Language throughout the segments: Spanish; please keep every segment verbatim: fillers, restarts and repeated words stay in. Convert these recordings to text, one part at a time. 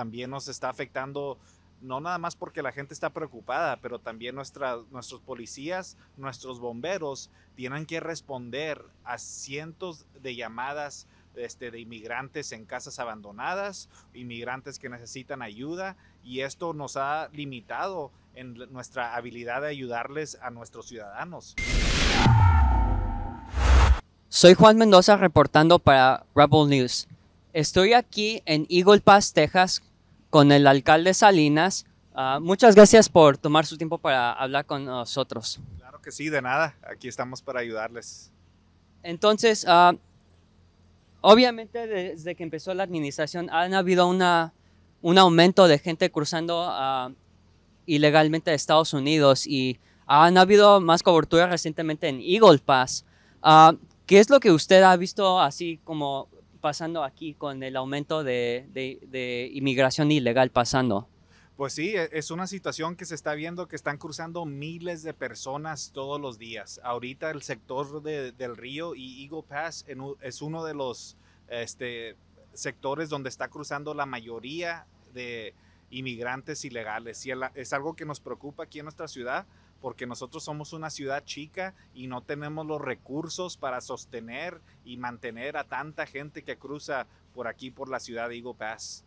también nos está afectando, no nada más porque la gente está preocupada, pero también nuestra, nuestros policías, nuestros bomberos tienen que responder a cientos de llamadas este, de inmigrantes en casas abandonadas, inmigrantes que necesitan ayuda, y esto nos ha limitado en nuestra habilidad de ayudarles a nuestros ciudadanos. Soy Juan Mendoza reportando para Rebel News. Estoy aquí en Eagle Pass, Texas, con el alcalde Salinas. Uh, muchas gracias por tomar su tiempo para hablar con nosotros. Claro que sí, de nada. Aquí estamos para ayudarles. Entonces, uh, obviamente desde que empezó la administración han habido una, un aumento de gente cruzando uh, ilegalmente a Estados Unidos, y han habido más cobertura recientemente en Eagle Pass. Uh, ¿Qué es lo que usted ha visto así como pasando aquí con el aumento de, de, de inmigración ilegal pasando? Pues sí, es una situación que se está viendo, que están cruzando miles de personas todos los días. Ahorita el sector de, del Río y Eagle Pass en, es uno de los este, sectores donde está cruzando la mayoría de inmigrantes ilegales, y es algo que nos preocupa aquí en nuestra ciudad, porque nosotros somos una ciudad chica y no tenemos los recursos para sostener y mantener a tanta gente que cruza por aquí, por la ciudad de Eagle Pass.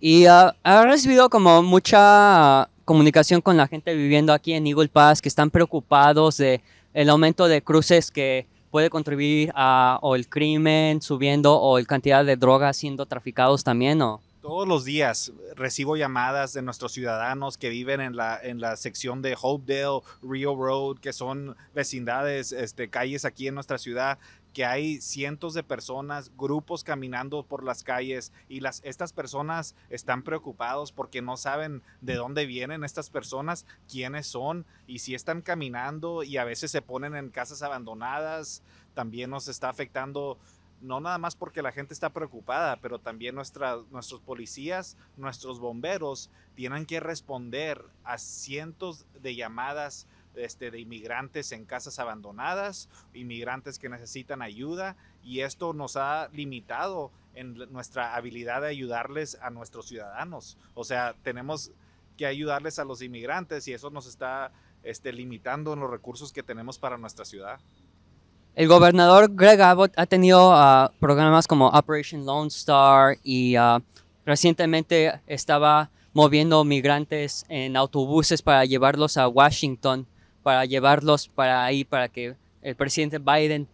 ¿Y uh, ha recibido como mucha uh, comunicación con la gente viviendo aquí en Eagle Pass, que están preocupados de el aumento de cruces que puede contribuir a o el crimen subiendo o la cantidad de drogas siendo traficados también? ¿O? Todos los días recibo llamadas de nuestros ciudadanos que viven en la, en la sección de Hopedale, Rio Road, que son vecindades, este, calles aquí en nuestra ciudad, que hay cientos de personas, grupos caminando por las calles, y las, estas personas están preocupados porque no saben de dónde vienen estas personas, quiénes son, y si están caminando, y a veces se ponen en casas abandonadas. También nos está afectando, no nada más porque la gente está preocupada, pero también nuestra, nuestros policías, nuestros bomberos tienen que responder a cientos de llamadas este, de inmigrantes en casas abandonadas, inmigrantes que necesitan ayuda, y esto nos ha limitado en nuestra habilidad de ayudarles a nuestros ciudadanos. O sea, tenemos que ayudarles a los inmigrantes, y eso nos está este, limitando en los recursos que tenemos para nuestra ciudad. El gobernador Greg Abbott ha tenido uh, programas como Operation Lone Star, y uh, recientemente estaba moviendo migrantes en autobuses para llevarlos a Washington, para llevarlos para ahí, para que el presidente Biden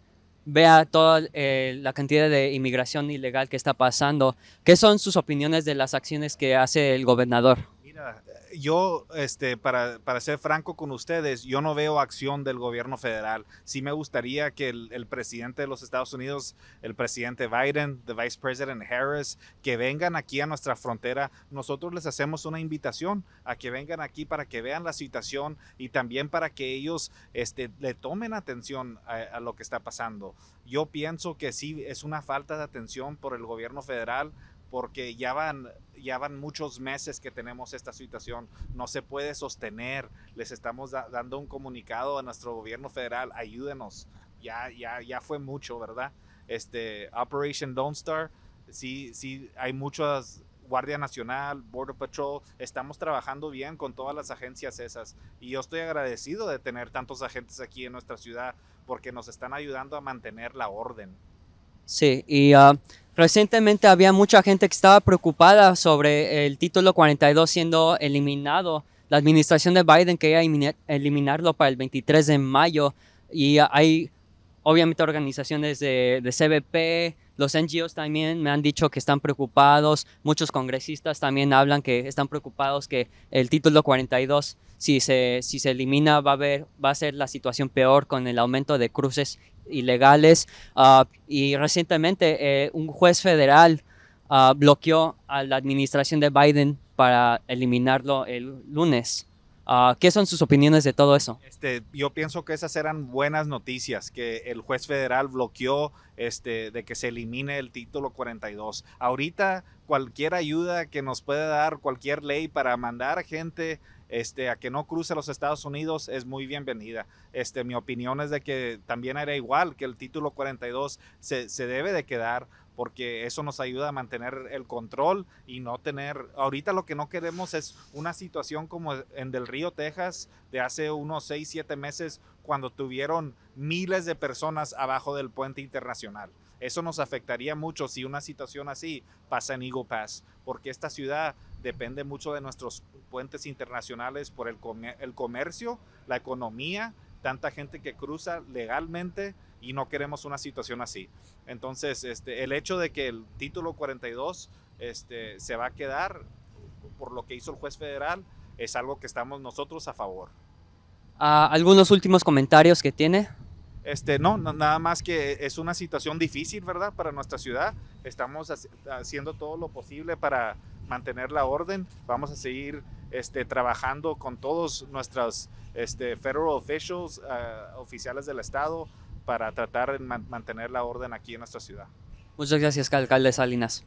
vea toda eh, la cantidad de inmigración ilegal que está pasando. ¿Qué son sus opiniones de las acciones que hace el gobernador? Mira, yo, este, para, para ser franco con ustedes, yo no veo acción del gobierno federal. Sí me gustaría que el, el presidente de los Estados Unidos, el presidente Biden, el vice president Harris, que vengan aquí a nuestra frontera. Nosotros les hacemos una invitación a que vengan aquí para que vean la situación, y también para que ellos este, le tomen atención a, a lo que está pasando. Yo pienso que sí es una falta de atención por el gobierno federal, porque ya van, ya van muchos meses que tenemos esta situación, no se puede sostener. Les estamos da, dando un comunicado a nuestro gobierno federal, ayúdenos, ya, ya, ya fue mucho, ¿verdad? Este, Operation Lone Star, sí, sí, hay muchas, Guardia Nacional, Border Patrol, estamos trabajando bien con todas las agencias esas, y yo estoy agradecido de tener tantos agentes aquí en nuestra ciudad, porque nos están ayudando a mantener la orden. Sí, y uh, recientemente había mucha gente que estaba preocupada sobre el título cuarenta y dos siendo eliminado. La administración de Biden quería eliminarlo para el veintitrés de mayo, y hay obviamente organizaciones de, de C B P, los N G Os también me han dicho que están preocupados, muchos congresistas también hablan que están preocupados que el título cuarenta y dos, si se, si se elimina, va a, haber, va a ser la situación peor con el aumento de cruces ilegales. Uh, y recientemente eh, un juez federal uh, bloqueó a la administración de Biden para eliminarlo el lunes. Uh, ¿Qué son sus opiniones de todo eso? Este, yo pienso que esas eran buenas noticias, que el juez federal bloqueó este, de que se elimine el título cuarenta y dos. Ahorita cualquier ayuda que nos pueda dar, cualquier ley para mandar a gente Este, a que no cruce los Estados Unidos es muy bienvenida. Este, mi opinión es de que también era igual, que el título cuarenta y dos se, se debe de quedar, porque eso nos ayuda a mantener el control y no tener, ahorita lo que no queremos es una situación como en Del Río, Texas, de hace unos seis, siete meses, cuando tuvieron miles de personas abajo del puente internacional. Eso nos afectaría mucho si una situación así pasa en Eagle Pass, porque esta ciudad depende mucho de nuestros puentes internacionales por el, comer el comercio, la economía, tanta gente que cruza legalmente, y no queremos una situación así. Entonces, este, el hecho de que el título cuarenta y dos este, se va a quedar por lo que hizo el juez federal es algo que estamos nosotros a favor. ¿Algunos últimos comentarios que tiene? Este, no, no, nada más que es una situación difícil, ¿verdad? Para nuestra ciudad. Estamos haci- haciendo todo lo posible para mantener la orden. Vamos a seguir este, trabajando con todos nuestros este, federal officials, uh, oficiales del estado, para tratar de man- mantener la orden aquí en nuestra ciudad. Muchas gracias, alcalde Salinas.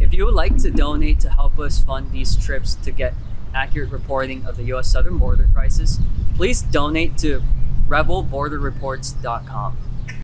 If you would like to donate to help us fund these trips to get accurate reporting of the U S southern border crisis, please donate to rebel border reports dot com.